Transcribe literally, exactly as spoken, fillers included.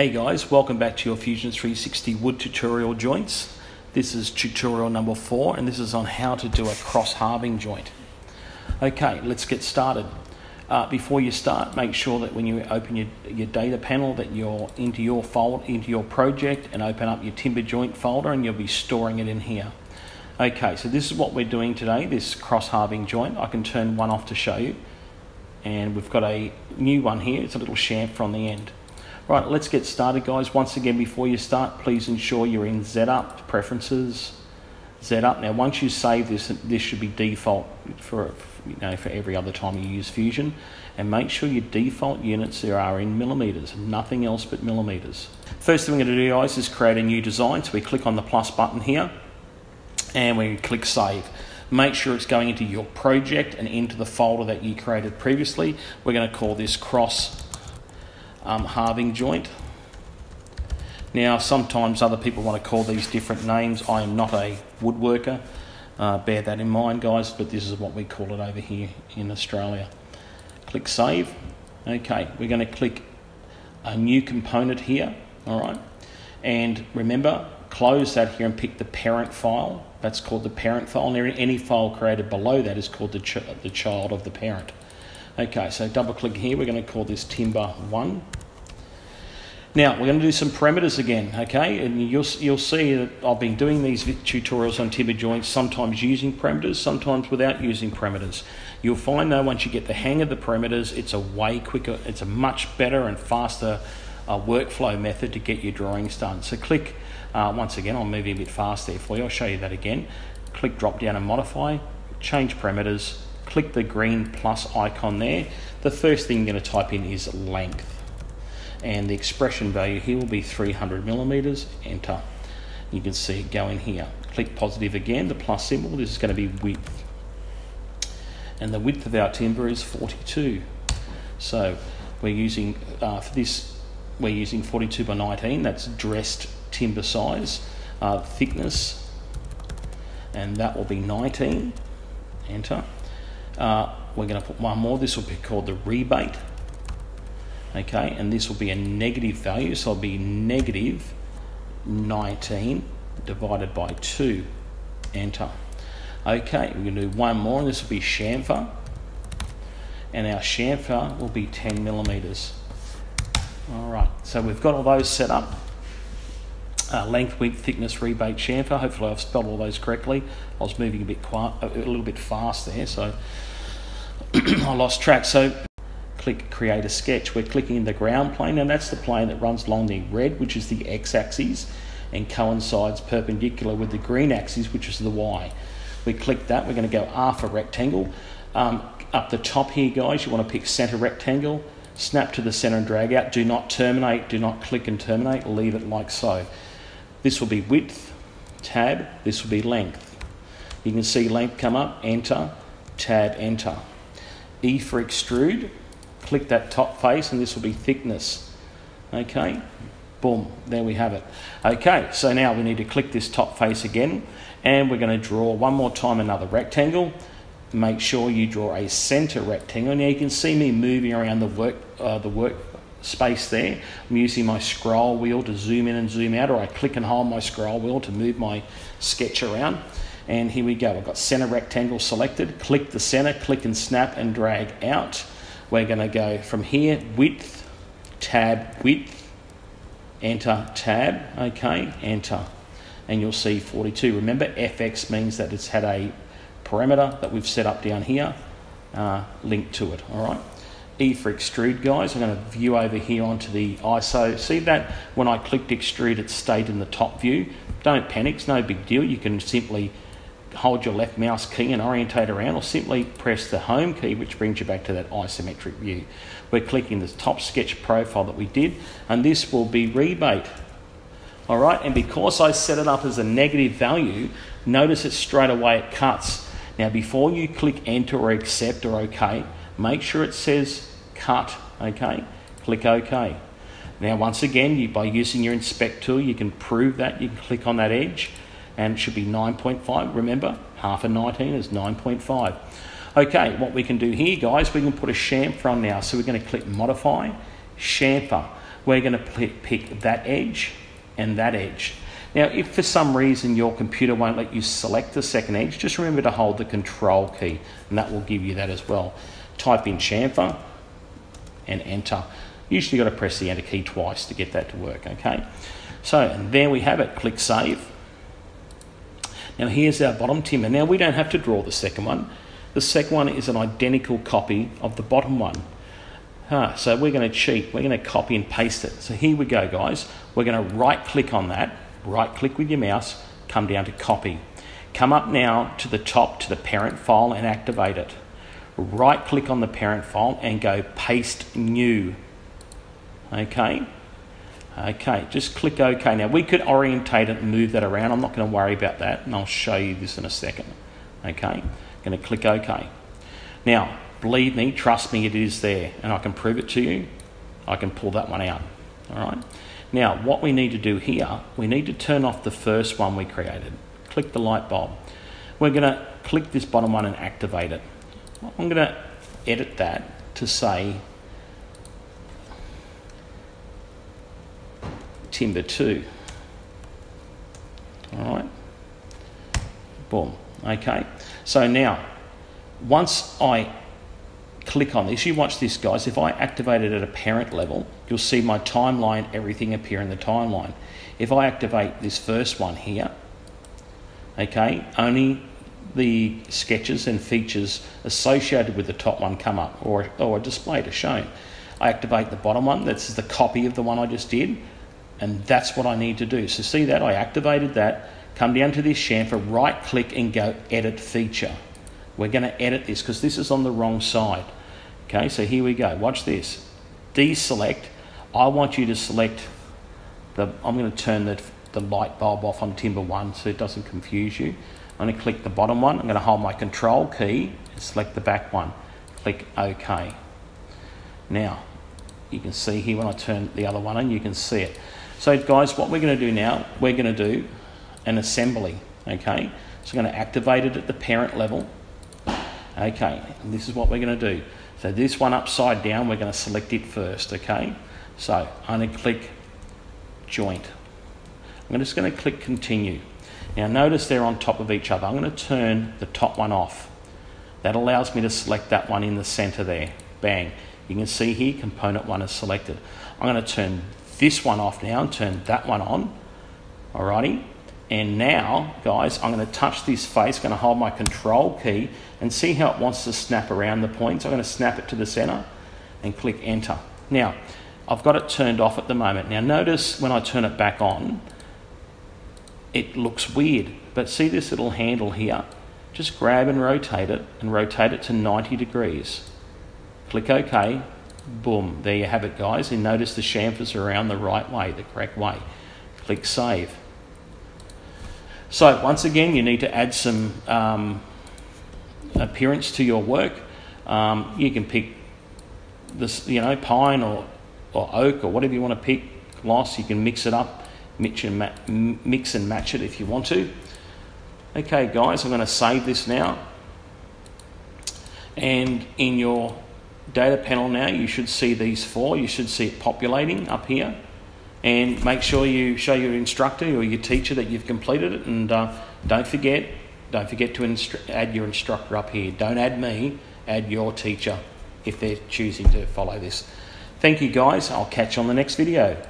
Hey guys, welcome back to your Fusion three sixty wood tutorial joints. This is tutorial number four and this is on how to do a cross halving joint. Okay, let's get started. Uh, before you start, make sure that when you open your, your data panel that you're into your fold, into your project and open up your timber joint folder and you'll be storing it in here. Okay, so this is what we're doing today, this cross halving joint. I can turn one off to show you. And we've got a new one here, it's a little chamfer on the end. Right, let's get started guys. Once again, before you start, please ensure you're in Z U P, Preferences, Z U P. Now once you save this, this should be default for, you know, for every other time you use Fusion. And make sure your default units there are in millimetres, nothing else but millimetres. First thing we're going to do guys is create a new design. So we click on the plus button here and we click save. Make sure it's going into your project and into the folder that you created previously. We're going to call this cross Um, halving joint. Now sometimes other people want to call these different names. I am not a woodworker, uh, bear that in mind guys, but this is what we call it over here in Australia. Click save. Okay, we're going to click a new component here, alright, and remember close that here and pick the parent file. That's called the parent file, and any file created below that is called the, ch the child of the parent. Okay, so double click here, we're going to call this timber one. Now, we're going to do some parameters again, okay? And you'll, you'll see that I've been doing these tutorials on timber joints, sometimes using parameters, sometimes without using parameters. You'll find though, once you get the hang of the parameters, it's a way quicker, it's a much better and faster uh, workflow method to get your drawings done. So click, uh, once again, I'm moving a bit fast there for you, I'll show you that again. Click drop down and modify, change parameters, click the green plus icon there. The first thing you're going to type in is length. And the expression value here will be three hundred millimeters, enter. You can see it go in here. Click positive again, the plus symbol, this is going to be width. And the width of our timber is forty-two. So we're using, uh, for this, we're using forty-two by nineteen, that's dressed timber size, uh, thickness, and that will be nineteen, enter. Uh, we're going to put one more, this will be called the rebate, okay, and this will be a negative value, so it'll be negative nineteen divided by two, enter. Okay, we're going to do one more, and this will be chamfer, and our chamfer will be ten millimeters. Alright, so we've got all those set up. Uh, length, width, thickness, rebate, chamfer. Hopefully I've spelled all those correctly. I was moving a bit quiet, a little bit fast there, so I lost track. So click create a sketch. We're clicking in the ground plane, and that's the plane that runs along the red, which is the x-axis, and coincides perpendicular with the green axis, which is the y. We click that. We're going to go R for rectangle. Um, up the top here, guys, you want to pick center rectangle. Snap to the center and drag out. Do not terminate. Do not click and terminate. Leave it like so. This will be width, tab, this will be length. You can see length come up, enter, tab, enter. E for extrude, click that top face and this will be thickness. Okay, boom, there we have it. Okay, so now we need to click this top face again and we're going to draw one more time another rectangle. Make sure you draw a center rectangle. Now you can see me moving around the work, uh, the work space there. I'm using my scroll wheel to zoom in and zoom out, or I click and hold my scroll wheel to move my sketch around. And here we go, I've got center rectangle selected. Click the center, click and snap and drag out. We're going to go from here, width, tab, width, enter, tab, okay, enter. And you'll see forty-two. Remember, F X means that it's had a parameter that we've set up down here uh, linked to it, all right. E for extrude, guys. I'm going to view over here onto the I S O. See that when I clicked extrude, it stayed in the top view. Don't panic, it's no big deal. You can simply hold your left mouse key and orientate around, or simply press the home key, which brings you back to that isometric view. We're clicking the top sketch profile that we did, and this will be rebate. All right, and because I set it up as a negative value, notice it straight away it cuts. Now, before you click enter or accept or okay, make sure it says cut, okay, click okay. Now once again, you, by using your inspect tool, you can prove that, you can click on that edge, and it should be nine point five, remember, half of nineteen is nine point five. Okay, what we can do here, guys, we can put a chamfer on now, so we're going to click modify, chamfer. we're going to pick that edge and that edge. Now, if for some reason your computer won't let you select the second edge, just remember to hold the control key, and that will give you that as well. Type in chamfer and enter. Usually you've got to press the enter key twice to get that to work, okay? So there we have it, click save. Now here's our bottom timber. Now we don't have to draw the second one. The second one is an identical copy of the bottom one. Ah, so we're going to cheat, we're going to copy and paste it. So here we go, guys. We're going to right click on that, right click with your mouse, come down to copy. Come up now to the top to the parent file and activate it. Right click on the parent file and go paste new. Okay, okay, just click OK. Now we could orientate it and move that around. I'm not going to worry about that, and I'll show you this in a second. Okay, going to click OK. Now, believe me, trust me, it is there, and I can prove it to you. I can pull that one out. All right. Now, what we need to do here, we need to turn off the first one we created. Click the light bulb. We're going to click this bottom one and activate it. I'm going to edit that to say timber two. All right. Boom. Okay. So now, once I click on this, you watch this, guys. If I activate it at a parent level, you'll see my timeline, everything appear in the timeline. If I activate this first one here, okay, only the sketches and features associated with the top one come up, or, or are displayed, are shown. I activate the bottom one. That's the copy of the one I just did, and that's what I need to do. So see that? I activated that. Come down to this chamfer, right click and go edit feature. We're going to edit this because this is on the wrong side. Okay, so here we go. Watch this. Deselect. I want you to select the, I'm going to turn the, the light bulb off on timber one so it doesn't confuse you. I'm going to click the bottom one. I'm going to hold my control key and select the back one. Click OK. Now, you can see here when I turn the other one on, you can see it. So guys, what we're going to do now, we're going to do an assembly, okay? So I'm going to activate it at the parent level. Okay, and this is what we're going to do. So this one upside down, we're going to select it first, okay? So I'm going to click joint. I'm just going to click continue. Now notice they're on top of each other. I'm going to turn the top one off. That allows me to select that one in the center there. Bang. You can see here, component one is selected. I'm going to turn this one off now and turn that one on. Alrighty. And now, guys, I'm going to touch this face, going to hold my control key and see how it wants to snap around the points. I'm going to snap it to the center and click enter. Now, I've got it turned off at the moment. Now, notice when I turn it back on, it looks weird. But see this little handle here? Just grab and rotate it and rotate it to ninety degrees. Click OK. Boom. There you have it, guys. And notice the chamfers are around the right way, the correct way. Click save. So once again, you need to add some um, appearance to your work. Um, you can pick this, you know, pine or, or oak or whatever you want to pick. Gloss, you can mix it up, mix and, ma mix and match it if you want to. Okay, guys, I'm going to save this now. And in your data panel now, you should see these four. You should see it populating up here. And make sure you show your instructor or your teacher that you've completed it. And uh, don't forget, don't forget to add your instructor up here. Don't add me, add your teacher if they're choosing to follow this. Thank you, guys. I'll catch you on the next video.